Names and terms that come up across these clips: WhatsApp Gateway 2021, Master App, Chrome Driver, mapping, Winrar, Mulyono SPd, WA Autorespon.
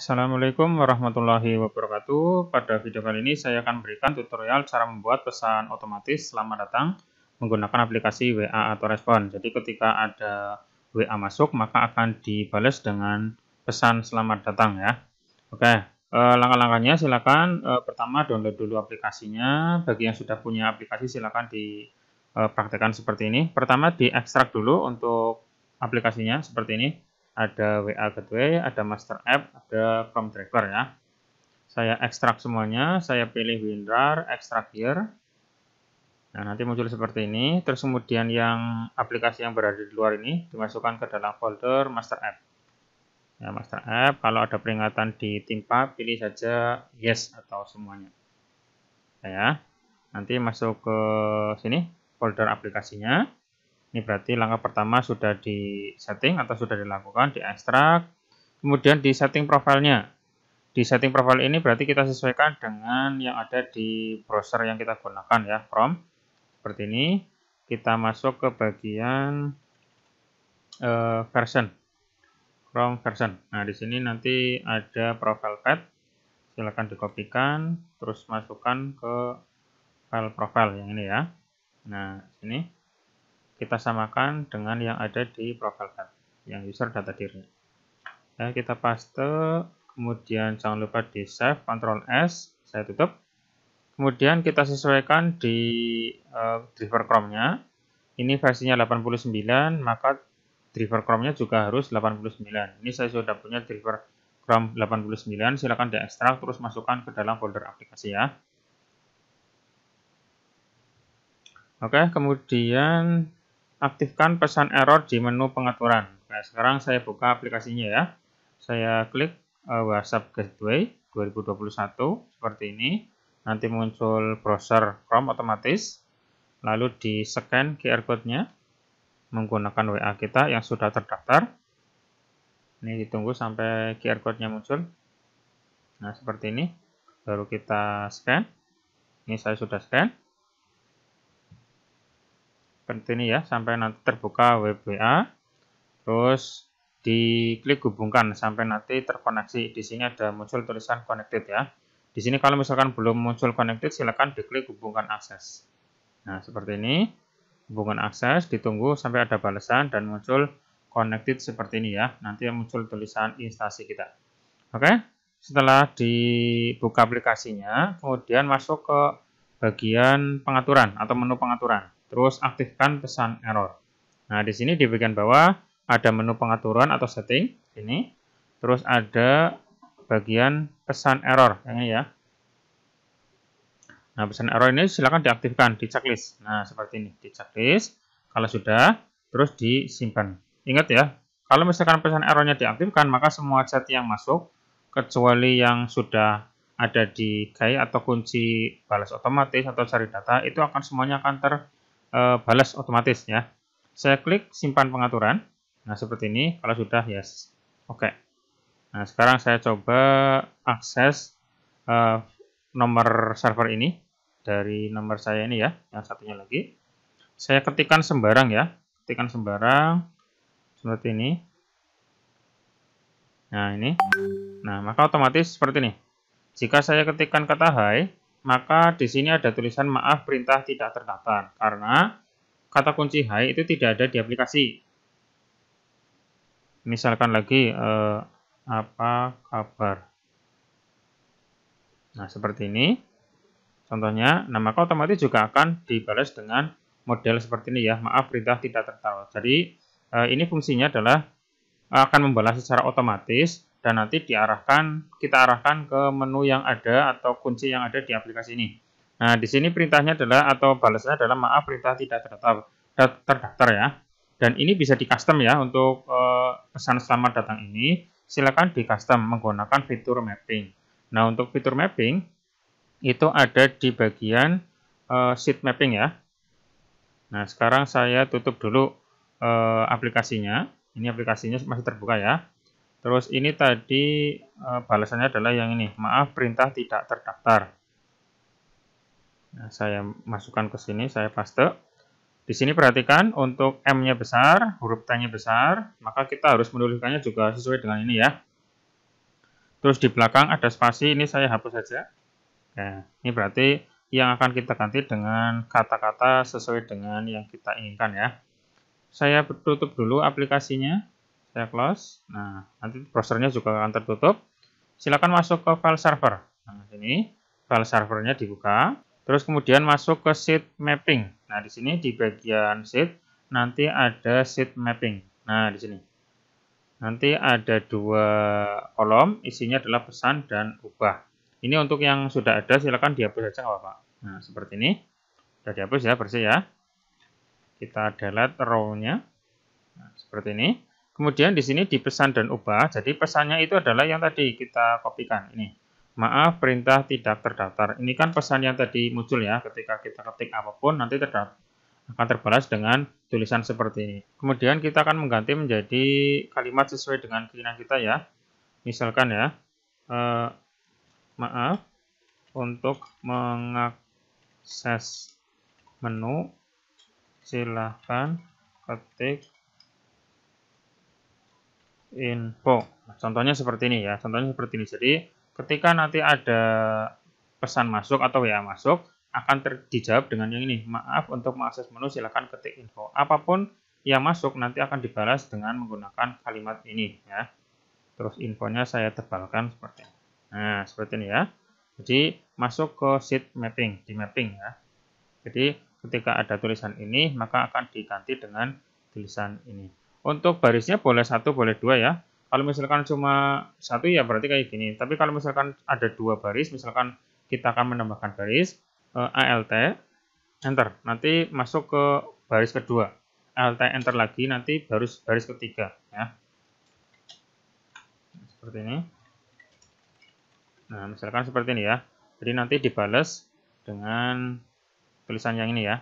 Assalamualaikum warahmatullahi wabarakatuh. Pada video kali ini saya akan berikan tutorial cara membuat pesan otomatis selamat datang menggunakan aplikasi WA Autorespon. Jadi ketika ada WA masuk maka akan dibalas dengan pesan selamat datang ya. Oke, langkah-langkahnya silakan pertama download dulu aplikasinya. Bagi yang sudah punya aplikasi silakan dipraktekkan seperti ini. Pertama diekstrak dulu untuk aplikasinya seperti ini. Ada WA Gateway, ada Master App, ada Chrome Driver ya. Saya ekstrak semuanya, saya pilih Winrar, ekstrak here. Nah, nanti muncul seperti ini. Terus kemudian yang aplikasi yang berada di luar ini dimasukkan ke dalam folder Master App. Ya, Master App, kalau ada peringatan ditimpa, pilih saja yes atau semuanya. Ya. Nanti masuk ke sini, folder aplikasinya. Ini berarti langkah pertama sudah di setting atau sudah dilakukan, di ekstrak. Kemudian di setting profilnya. Di setting profile ini berarti kita sesuaikan dengan yang ada di browser yang kita gunakan ya, Chrome. Seperti ini, kita masuk ke bagian version, Chrome version. Nah, di sini nanti ada profile path. Silakan dikopikan, terus masukkan ke file profile yang ini ya. Nah, sini. Kita samakan dengan yang ada di profile tab, yang user data diri. Ya, kita paste, kemudian jangan lupa di save, Ctrl S, saya tutup. Kemudian kita sesuaikan di driver Chrome-nya. Ini versinya 89, maka driver Chrome-nya juga harus 89. Ini saya sudah punya driver Chrome 89, silakan diekstrak terus masukkan ke dalam folder aplikasi ya. Oke, kemudian aktifkan pesan error di menu pengaturan. Nah, sekarang saya buka aplikasinya ya. Saya klik WhatsApp Gateway 2021 seperti ini. Nanti muncul browser Chrome otomatis. Lalu di scan QR code-nya menggunakan WA kita yang sudah terdaftar. Ini ditunggu sampai QR code-nya muncul. Nah, seperti ini. Baru kita scan. Ini saya sudah scan. Seperti ini ya, sampai nanti terbuka web WA, terus diklik hubungkan sampai nanti terkoneksi. Di sini ada muncul tulisan connected ya. Di sini kalau misalkan belum muncul connected, silakan diklik hubungkan akses. Nah, seperti ini, hubungkan akses, ditunggu sampai ada balasan dan muncul connected seperti ini ya. Nanti muncul tulisan instansi kita. Oke, setelah dibuka aplikasinya, kemudian masuk ke bagian pengaturan atau menu pengaturan. Terus aktifkan pesan error. Nah, di sini di bagian bawah ada menu pengaturan atau setting ini. Terus ada bagian pesan error yang ini ya. Nah, pesan error ini silakan diaktifkan di checklist. Nah, seperti ini di checklist. Kalau sudah, terus disimpan. Ingat ya, kalau misalkan pesan errornya diaktifkan, maka semua chat yang masuk kecuali yang sudah ada di key atau kunci balas otomatis atau cari data itu akan semuanya akan balas otomatis ya. Saya klik simpan pengaturan. Nah, seperti ini. Kalau sudah yes. Oke. Nah, sekarang saya coba akses nomor server ini dari nomor saya ini ya, yang satunya lagi. Saya ketikkan sembarang ya. Ketikkan sembarang seperti ini. Nah, ini. Nah, maka otomatis seperti ini. Jika saya ketikkan kata hai, maka di sini ada tulisan maaf perintah tidak terdaftar karena kata kunci hai itu tidak ada di aplikasi. Misalkan lagi apa kabar. Nah, seperti ini contohnya. Nah, maka otomatis juga akan dibalas dengan model seperti ini ya, maaf perintah tidak terdaftar. Jadi ini fungsinya adalah akan membalas secara otomatis. Dan nanti kita arahkan ke menu yang ada atau kunci yang ada di aplikasi ini. Nah, di sini perintahnya adalah atau balasannya adalah maaf perintah tidak terdaftar ya. Dan ini bisa di custom ya untuk pesan selamat datang ini. Silakan di custom menggunakan fitur mapping. Nah, untuk fitur mapping itu ada di bagian sheet mapping ya. Nah, sekarang saya tutup dulu aplikasinya. Ini aplikasinya masih terbuka ya. Terus ini tadi balasannya adalah yang ini, maaf perintah tidak terdaftar. Nah, saya masukkan ke sini, saya paste. Di sini perhatikan untuk M-nya besar, huruf T-nya besar, maka kita harus menuliskannya juga sesuai dengan ini ya. terus di belakang ada spasi, ini saya hapus saja. Nah, ini berarti yang akan kita ganti dengan kata-kata sesuai dengan yang kita inginkan ya. Saya tutup dulu aplikasinya, saya close. Nah, nanti browsernya juga akan tertutup. Silakan masuk ke file server. Nah, ini file servernya dibuka. Terus kemudian masuk ke sheet mapping. Nah, di sini di bagian sheet nanti ada sheet mapping. Nah, di sini nanti ada dua kolom, isinya adalah pesan dan ubah. Ini untuk yang sudah ada, silakan dihapus saja, nggak apa-apa. Nah, seperti ini. Sudah dihapus ya, bersih ya. Kita delete row-nya. Nah, seperti ini. Kemudian di sini di pesan dan ubah, jadi pesannya itu adalah yang tadi kita kopikan. Ini, maaf perintah tidak terdaftar. Ini kan pesan yang tadi muncul ya, ketika kita ketik apapun nanti akan terbalas dengan tulisan seperti ini. Kemudian kita akan mengganti menjadi kalimat sesuai dengan keinginan kita ya. Misalkan ya, maaf untuk mengakses menu silahkan ketik info. Contohnya seperti ini ya, contohnya seperti ini. Jadi ketika nanti ada pesan masuk atau WA masuk, akan dijawab dengan yang ini, maaf untuk mengakses menu silahkan ketik info. Apapun yang masuk nanti akan dibalas dengan menggunakan kalimat ini ya. Terus infonya saya tebalkan seperti ini. Nah, seperti ini ya. Jadi masuk ke sheet mapping, di mapping ya. Jadi ketika ada tulisan ini maka akan diganti dengan tulisan ini. Untuk barisnya boleh satu, boleh dua ya. Kalau misalkan cuma satu ya berarti kayak gini. Tapi kalau misalkan ada dua baris, misalkan kita akan menambahkan baris alt enter, nanti masuk ke baris kedua, alt enter lagi, nanti baris ketiga ya. Seperti ini. Nah, misalkan seperti ini ya. Jadi nanti dibalas dengan tulisan yang ini ya.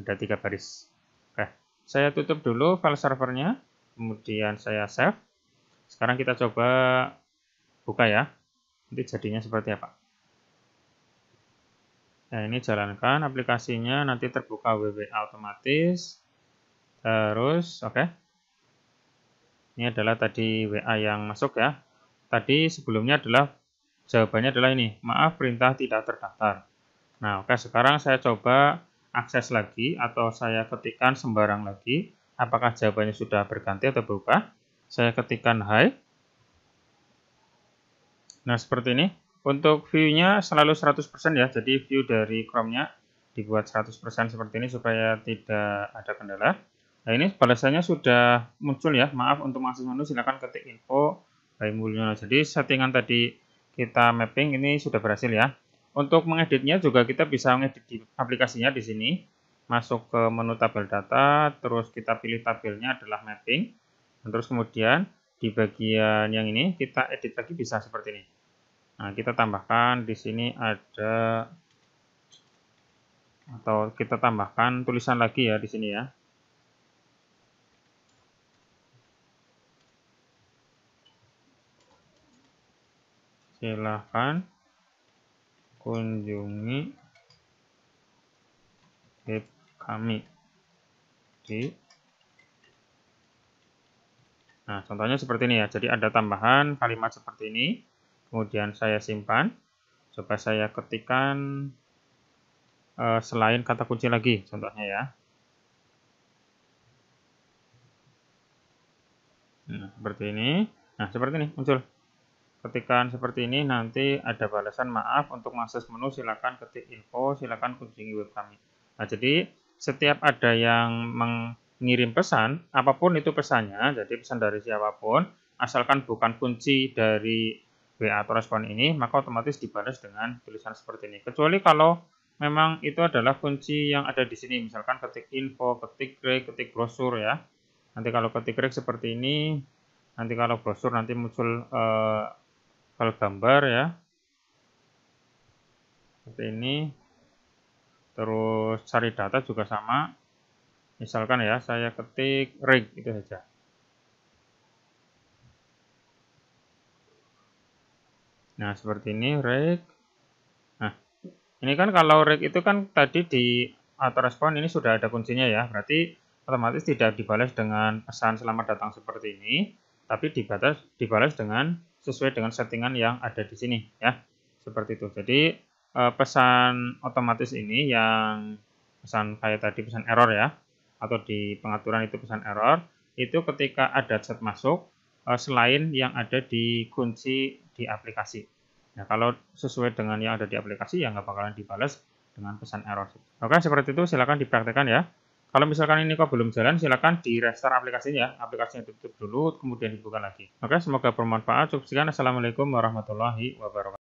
Ada tiga baris. Oke. Saya tutup dulu file servernya, kemudian saya save. Sekarang kita coba buka ya, nanti jadinya seperti apa. Nah, ini jalankan aplikasinya, nanti terbuka WA otomatis. Terus, oke. Ini adalah tadi WA yang masuk ya. Tadi sebelumnya adalah, jawabannya adalah ini, maaf perintah tidak terdaftar. Nah, oke, sekarang saya coba akses lagi atau saya ketikkan sembarang lagi, apakah jawabannya sudah berganti atau berubah. Saya ketikkan hi. Nah, seperti ini. Untuk view-nya selalu 100% ya, jadi view dari Chrome-nya dibuat 100% seperti ini supaya tidak ada kendala. Nah, ini balasannya sudah muncul ya, maaf untuk mengakses menu silahkan ketik info by Mulyono. Jadi settingan tadi kita mapping ini sudah berhasil ya. Untuk mengeditnya juga kita bisa mengedit di aplikasinya, di sini masuk ke menu tabel data, terus kita pilih tabelnya adalah mapping, dan terus kemudian di bagian yang ini kita edit lagi bisa seperti ini. Nah, kita tambahkan di sini ada, atau kita tambahkan tulisan lagi ya di sini ya. Silahkan kunjungi web kami di, nah contohnya seperti ini ya. Jadi ada tambahan kalimat seperti ini, kemudian saya simpan. Coba saya ketikkan selain kata kunci lagi contohnya ya. Nah, seperti ini. Nah, seperti ini muncul. Ketikan seperti ini, nanti ada balasan, maaf untuk mengakses menu silakan ketik info, silakan kunjungi web kami. Nah, jadi setiap ada yang mengirim pesan, apapun itu pesannya, jadi pesan dari siapapun, asalkan bukan kunci dari WA Autorespon ini, maka otomatis dibalas dengan tulisan seperti ini. Kecuali kalau memang itu adalah kunci yang ada di sini, misalkan ketik info, ketik reg, ketik brosur ya. Nanti kalau ketik reg seperti ini, nanti kalau brosur nanti muncul kalau gambar ya seperti ini. Terus cari data juga sama, misalkan ya saya ketik rig itu saja. Nah, seperti ini rig. Nah, ini kan kalau rig itu kan tadi di autorespon ini sudah ada kuncinya ya, berarti otomatis tidak dibalas dengan pesan selamat datang seperti ini, tapi dibalas dengan sesuai dengan settingan yang ada di sini ya, seperti itu. Jadi pesan otomatis ini yang pesan kayak tadi pesan error ya, atau di pengaturan itu pesan error, itu ketika ada chat masuk selain yang ada di kunci di aplikasi. Nah, kalau sesuai dengan yang ada di aplikasi ya nggak bakalan dibalas dengan pesan error. Oke, seperti itu, silakan dipraktekkan ya. Kalau misalkan ini kok belum jalan, silakan di-restart aplikasinya. Aplikasinya tutup dulu, kemudian dibuka lagi. Oke, semoga bermanfaat. Cukup sekian. Assalamualaikum warahmatullahi wabarakatuh.